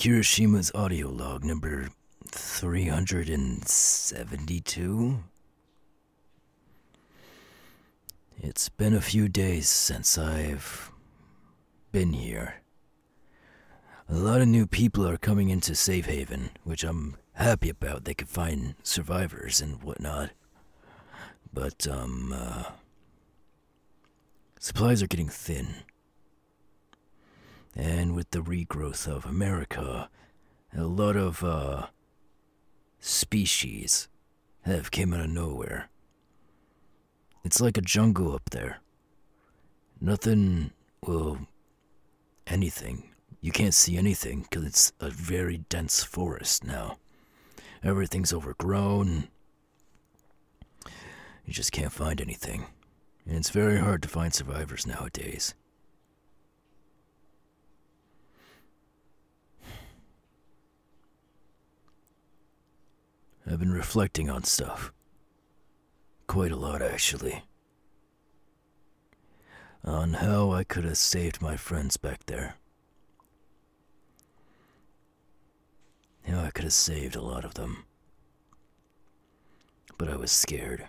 Kirishima's audio log number 372. It's been a few days since I've been here. A lot of new people are coming into Safe Haven, which I'm happy about. They could find survivors and whatnot. But, supplies are getting thin. And with the regrowth of America, a lot of, species have came out of nowhere. It's like a jungle up there. Nothing, well, anything. You can't see anything because it's a very dense forest now. Everything's overgrown. You just can't find anything. And it's very hard to find survivors nowadays. I've been reflecting on stuff. Quite a lot, actually. On how I could have saved my friends back there. How I could have saved a lot of them. But I was scared.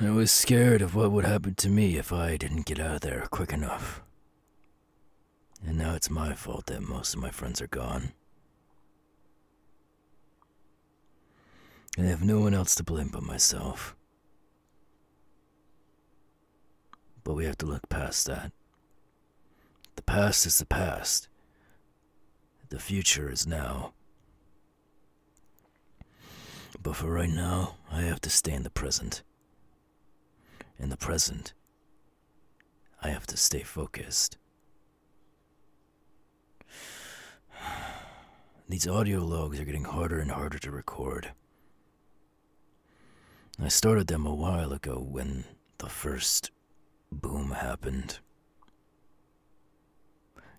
I was scared of what would happen to me if I didn't get out of there quick enough. And now it's my fault that most of my friends are gone. I have no one else to blame but myself. But we have to look past that. The past is the past. The future is now. But for right now, I have to stay in the present. In the present, I have to stay focused. These audio logs are getting harder and harder to record. I started them a while ago when the first boom happened.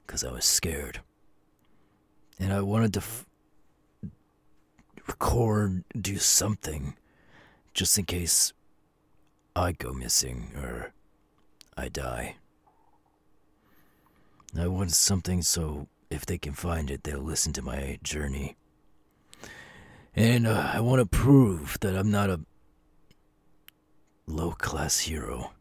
'Cause I was scared. And I wanted to record, do something, just in case I go missing or I die. I wanted something so if they can find it, they'll listen to my journey. And I want to prove that I'm not a low-class hero.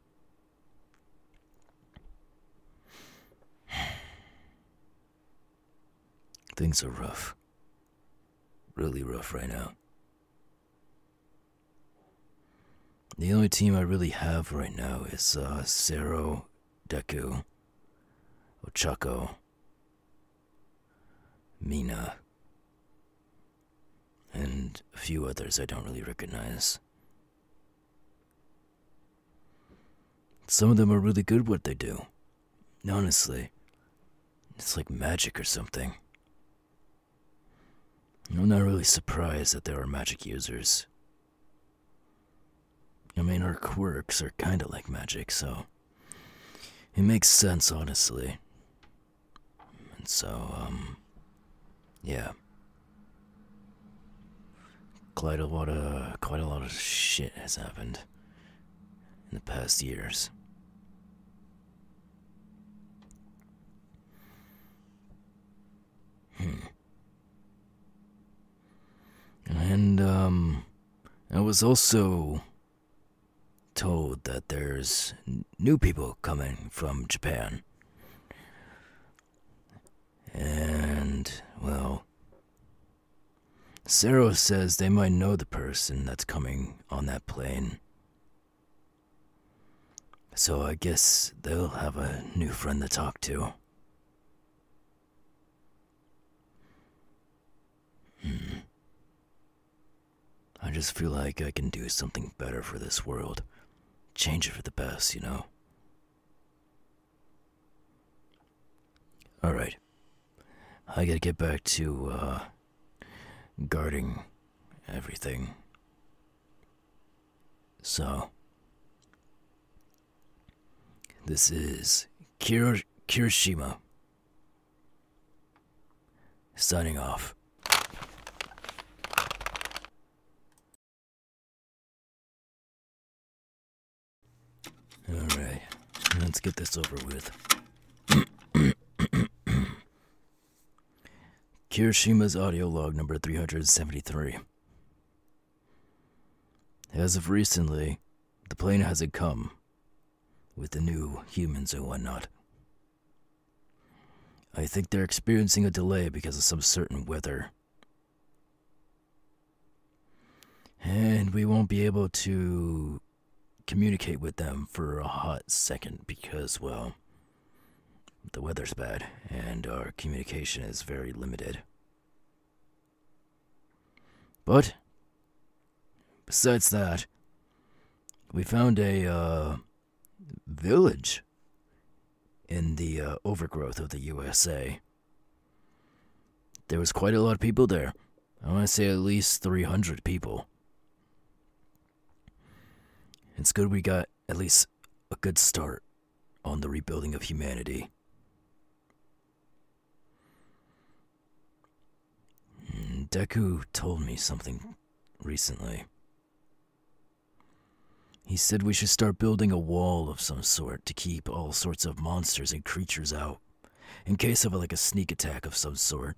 Things are rough. Really rough right now. The only team I really have right now is Zero, Deku, Ochako, Mina, and a few others I don't really recognize. Some of them are really good at what they do. Honestly, it's like magic or something. I'm not really surprised that there are magic users. I mean, our quirks are kinda like magic, so it makes sense, honestly. And so, yeah. Quite a lot of shit has happened in the past years. And, I was also told that there's new people coming from Japan. And, well, Sero says they might know the person that's coming on that plane. So I guess they'll have a new friend to talk to. I just feel like I can do something better for this world. Change it for the best, you know? Alright. I gotta get back to, guarding everything. So, this is Kirishima signing off. Alright, let's get this over with. Kirishima's audio log number 373. As of recently, the plane hasn't come, with the new humans and whatnot. I think they're experiencing a delay because of some certain weather. And we won't be able to communicate with them for a hot second because, well, the weather's bad and our communication is very limited. But besides that, we found a village in the overgrowth of the USA. There was quite a lot of people there. I want to say at least 300 people. It's good we got at least a good start on the rebuilding of humanity. Deku told me something recently. He said we should start building a wall of some sort to keep all sorts of monsters and creatures out, in case of a sneak attack of some sort.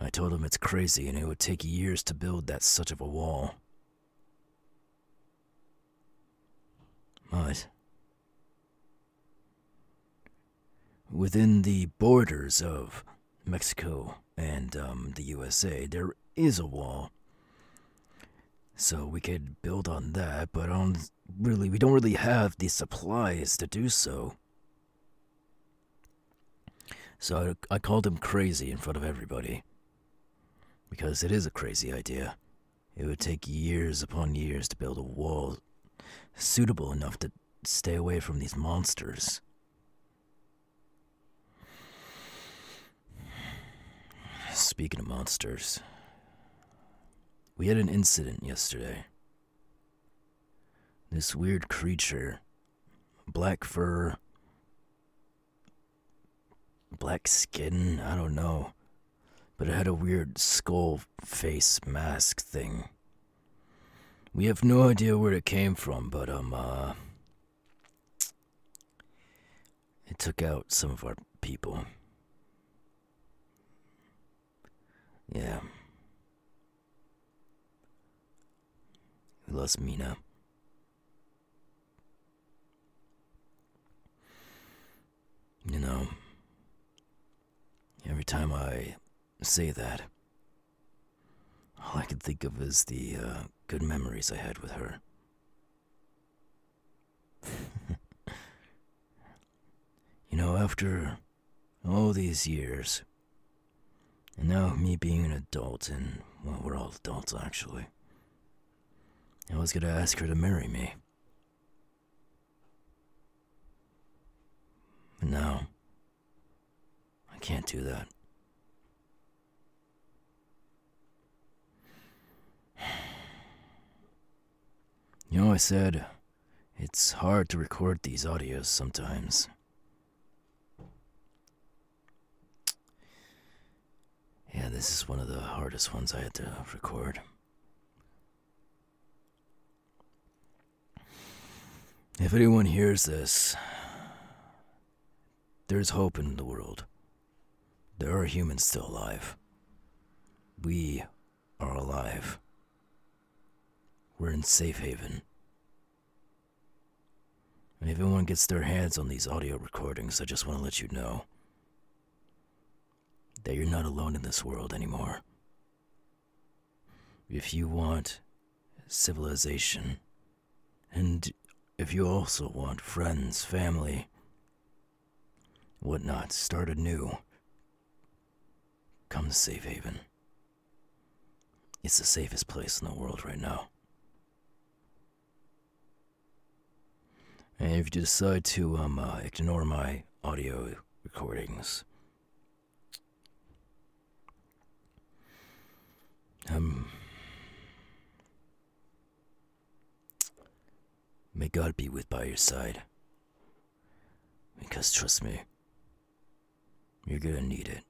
I told him it's crazy and it would take years to build that such of a wall. But within the borders of Mexico and the USA, there is a wall. So we could build on that, but we don't really have the supplies to do so. So I called him crazy in front of everybody. Because it is a crazy idea. It would take years upon years to build a wall suitable enough to stay away from these monsters. Speaking of monsters, we had an incident yesterday. This weird creature, black fur, black skin, I don't know, but it had a weird skull face mask thing. We have no idea where it came from, but it took out some of our people. Yeah. We lost Mina. You know, every time I say that, all I can think of is the good memories I had with her. You know, after all these years, and now me being an adult, and, well, we're all adults actually, I was gonna ask her to marry me. But now, I can't do that. You know, I said it's hard to record these audios sometimes. Yeah, this is one of the hardest ones I had to record. If anyone hears this, there's hope in the world. There are humans still alive. We are alive. We're in Safe Haven. And if anyone gets their hands on these audio recordings, I just want to let you know that you're not alone in this world anymore. If you want civilization, and if you also want friends, family, whatnot, start anew, come to Safe Haven. It's the safest place in the world right now. And if you decide to ignore my audio recordings, may God be by your side. Because trust me, you're gonna need it.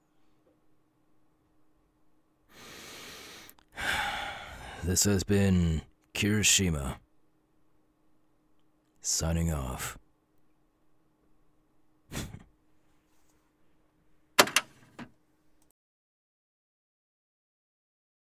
This has been Kirishima, signing off.